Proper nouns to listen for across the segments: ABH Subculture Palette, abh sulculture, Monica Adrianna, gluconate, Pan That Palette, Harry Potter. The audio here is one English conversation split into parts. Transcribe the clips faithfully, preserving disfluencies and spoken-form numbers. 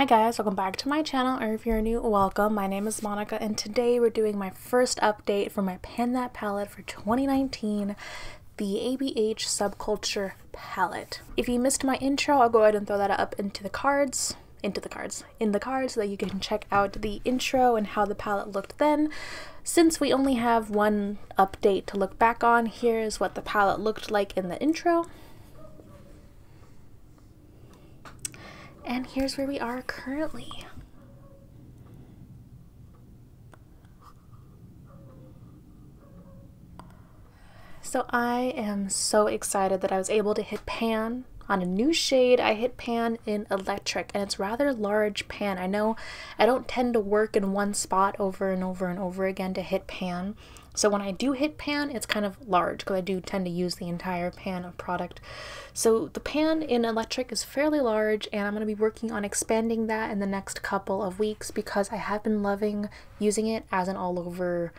Hi guys, welcome back to my channel, or if you're new, welcome. My name is Monica and today we're doing my first update for my Pan That palette for twenty nineteen, the A B H Subculture palette. If you missed my intro, I'll go ahead and throw that up into the cards, into the cards, in the cards so that you can check out the intro and how the palette looked then. Since we only have one update to look back on, here's what the palette looked like in the intro. And here's where we are currently. So I am so excited that I was able to hit pan on a new shade. I hit pan in electric and it's rather large pan. I know I don't tend to work in one spot over and over and over again to hit pan. So when I do hit pan, it's kind of large because I do tend to use the entire pan of product. So the pan in electric is fairly large and I'm going to be working on expanding that in the next couple of weeks because I have been loving using it as an all over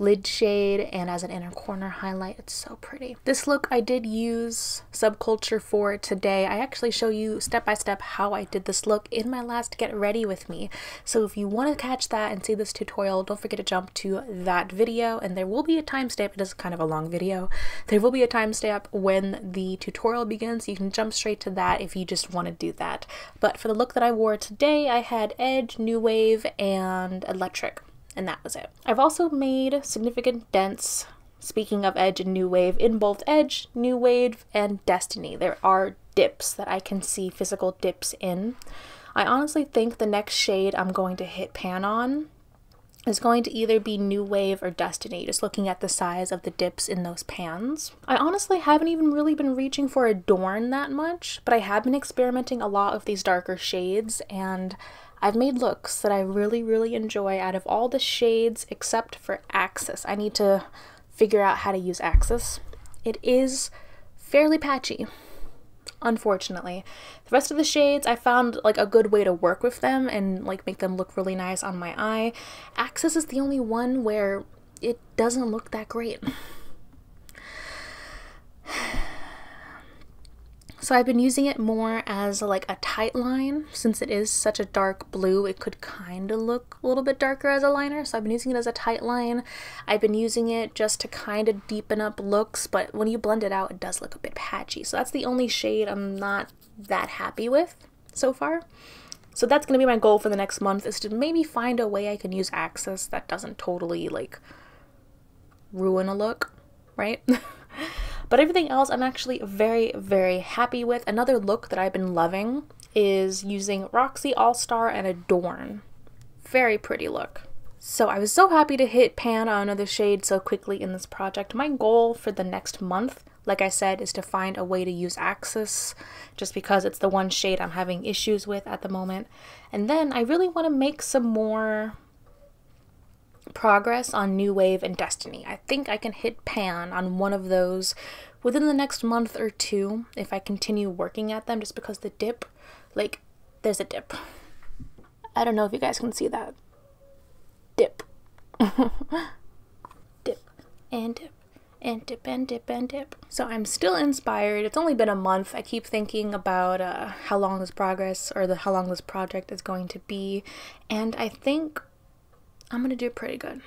lid shade and as an inner corner highlight. It's so pretty. This look I did use Subculture for today. I actually show you step by step how I did this look in my last Get Ready With Me. So if you want to catch that and see this tutorial, don't forget to jump to that video, and there will be a timestamp. It is kind of a long video. There will be a timestamp when the tutorial begins. You can jump straight to that if you just want to do that. But for the look that I wore today, I had Edge, New Wave, and Electric. And that was it. I've also made significant dents, speaking of Edge and New Wave, in both Edge, New Wave, and Destiny. There are dips that I can see, physical dips in. I honestly think the next shade I'm going to hit pan on is going to either be New Wave or Destiny, just looking at the size of the dips in those pans. I honestly haven't even really been reaching for Adorn that much, but I have been experimenting a lot with these darker shades, and I've made looks that I really, really enjoy out of all the shades except for Axis. I need to figure out how to use Axis. It is fairly patchy, unfortunately. The rest of the shades, I found like a good way to work with them and like make them look really nice on my eye. Axis is the only one where it doesn't look that great. So I've been using it more as like a tight line. Since it is such a dark blue, it could kind of look a little bit darker as a liner. So I've been using it as a tight line. I've been using it just to kind of deepen up looks, but when you blend it out, it does look a bit patchy. So that's the only shade I'm not that happy with so far. So that's going to be my goal for the next month, is to maybe find a way I can use Axis that doesn't totally like ruin a look, right? But everything else I'm actually very, very happy with. Another look that I've been loving is using Roxy All-Star and Adorn. Very pretty look. So I was so happy to hit pan on another shade so quickly in this project. My goal for the next month, like I said, is to find a way to use Axis, just because it's the one shade I'm having issues with at the moment. And then I really want to make some more progress on New Wave and Destiny. I think I can hit pan on one of those within the next month or two if I continue working at them, just because the dip, like, there's a dip. I don't know if you guys can see that. Dip. Dip and dip and dip and dip and dip. So I'm still inspired. It's only been a month. I keep thinking about uh, how long this progress or the how long this project is going to be, and I think I'm gonna do pretty good.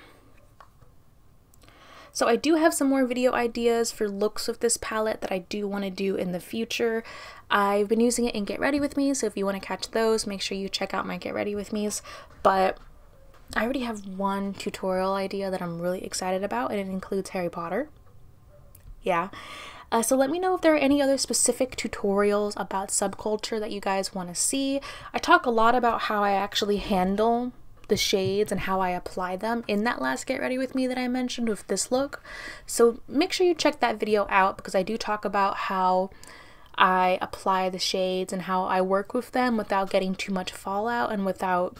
So I do have some more video ideas for looks with this palette that I do want to do in the future. I've been using it in Get Ready With Me, so if you want to catch those, make sure you check out my Get Ready With Me's. But I already have one tutorial idea that I'm really excited about, and it includes Harry Potter. Yeah. Uh, so let me know if there are any other specific tutorials about Subculture that you guys want to see. I talk a lot about how I actually handle the shades and how I apply them in that last Get Ready With Me that I mentioned with this look. So make sure you check that video out, because I do talk about how I apply the shades and how I work with them without getting too much fallout and without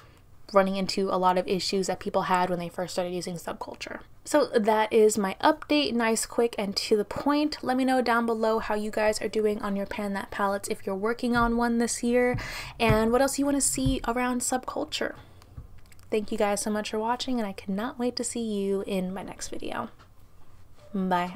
running into a lot of issues that people had when they first started using Subculture. So that is my update, nice, quick, and to the point. Let me know down below how you guys are doing on your Pan That palettes if you're working on one this year, and what else you want to see around Subculture. Thank you guys so much for watching, and I cannot wait to see you in my next video. Bye.